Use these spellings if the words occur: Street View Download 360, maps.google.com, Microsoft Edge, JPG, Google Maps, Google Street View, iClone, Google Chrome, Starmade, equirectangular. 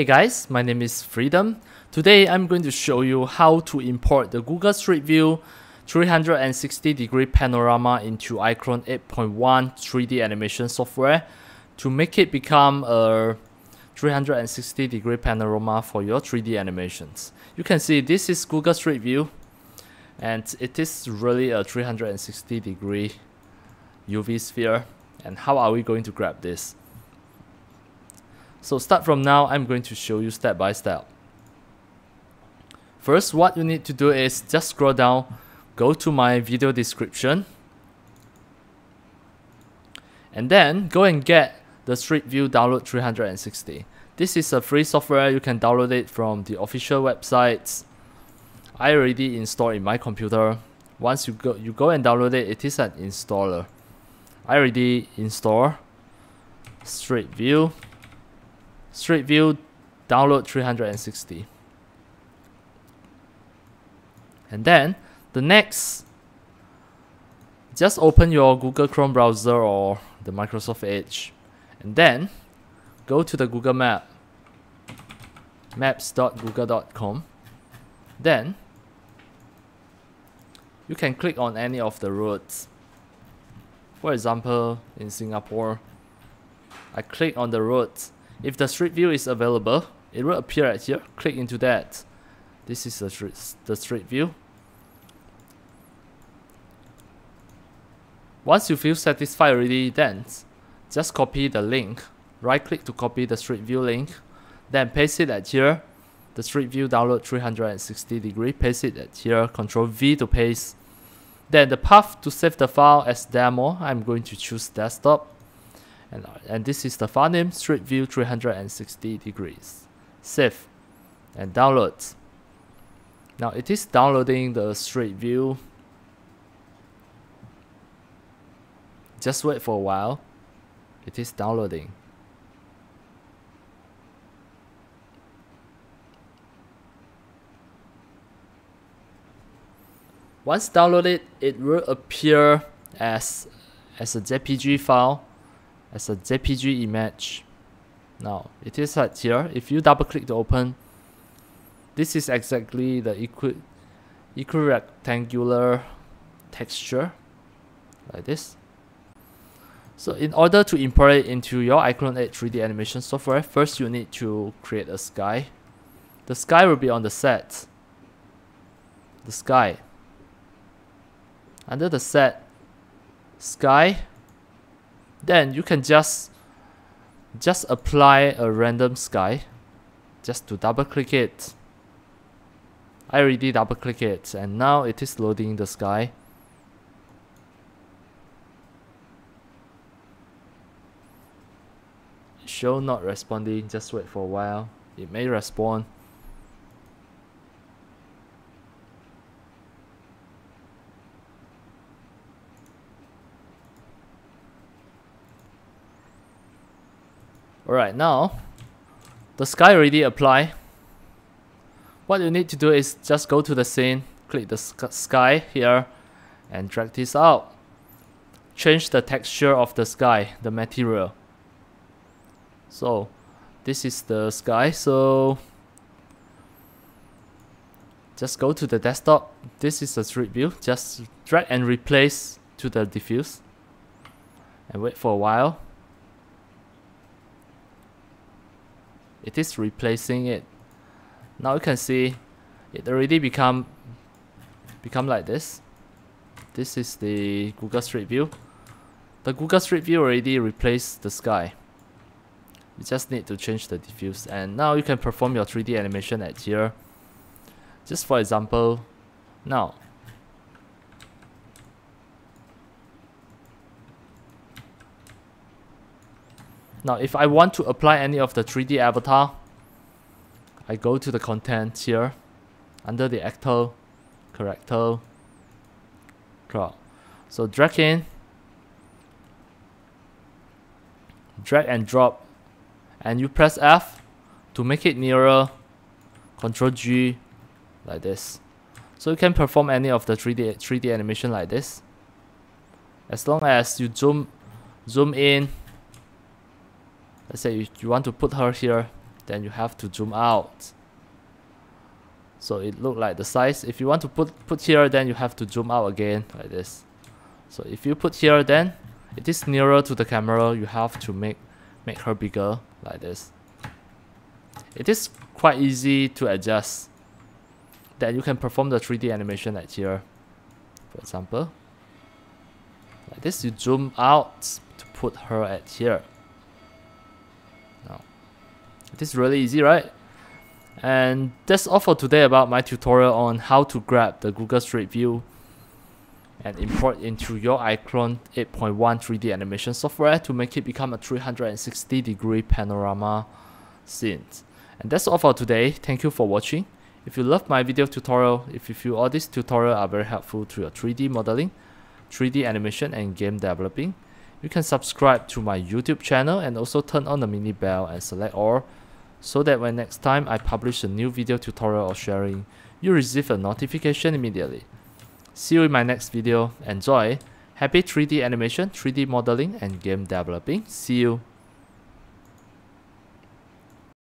Hey guys, my name is Freedom. Today I'm going to show you how to import the Google Street View 360 degree panorama into iClone 8.1 3D animation software to make it become a 360 degree panorama for your 3D animations. You can see this is Google Street View and it is really a 360 degree UV sphere. And how are we going to grab this? So start from now, I'm going to show you step by step. First, what you need to do is just scroll down, go to my video description, and then go and get the Street View Download 360. This is a free software, you can download it from the official websites. I already installed it in my computer. Once you go and download it, it is an installer. I already installed Street View Download 360. And then the next, just open your Google Chrome browser or the Microsoft Edge, and then go to the Google Map, maps.google.com. Then you can click on any of the roads. For example, in Singapore, I click on the roads. If the Street View is available, it will appear right here. Click into that. This is the street view. Once you feel satisfied already, then just copy the link. Right click to copy the Street View link. Then paste it at here. The Street View Download 360 degree. Paste it at here. Control V to paste. Then the path to save the file as demo. I'm going to choose desktop. And this is the file name, Street View 360 degrees. Save and download. Now it is downloading the Street View. Just wait for a while. It is downloading. Once downloaded, it will appear as a JPG file, as a JPG image. Now it is right here. If you double click to open, this is exactly the equirectangular texture, like this. So in order to import it into your iClone 8 3D animation software, first you need to create a sky. The sky will be on the set. The sky. Under the set, sky. Then you can just apply a random sky, just to double click it. I already double click it and now it is loading the sky. Show not responding, just wait for a while, it may respond. Alright, now the sky already applied. What you need to do is just go to the scene, click the sky here and drag this out. Change the texture of the sky, the material. So this is the sky, so just go to the desktop. This is the Street View, just drag and replace to the diffuse and wait for a while. It is replacing it. Now you can see it already become like this. This is the Google Street View. The Google Street View already replaced the sky. You just need to change the diffuse and now you can perform your 3D animation at here. Just for example, now if I want to apply any of the 3D avatar, I go to the content here, under the actor, character, crowd. So drag in, drag and drop, and you press F to make it nearer, Control G, like this. So you can perform any of the 3D animation like this. As long as you zoom in. Let's say you want to put her here, then you have to zoom out. So it looks like the size. If you want to put here, then you have to zoom out again like this. So if you put here, then it is nearer to the camera. You have to make her bigger like this. It is quite easy to adjust. Then you can perform the 3D animation like here, for example. Like this, you zoom out to put her at here. Now, it is really easy, right? And that's all for today about my tutorial on how to grab the Google Street View and import into your iClone 8.1 3D animation software to make it become a 360-degree panorama scene. And that's all for today. Thank you for watching. If you love my video tutorial, if you feel all these tutorials are very helpful to your 3D modeling, 3D animation and game developing, you can subscribe to my YouTube channel and also turn on the mini bell and select all, so that when next time I publish a new video tutorial or sharing, you receive a notification immediately. See you in my next video. Enjoy! Happy 3D animation, 3D modeling and game developing. See you!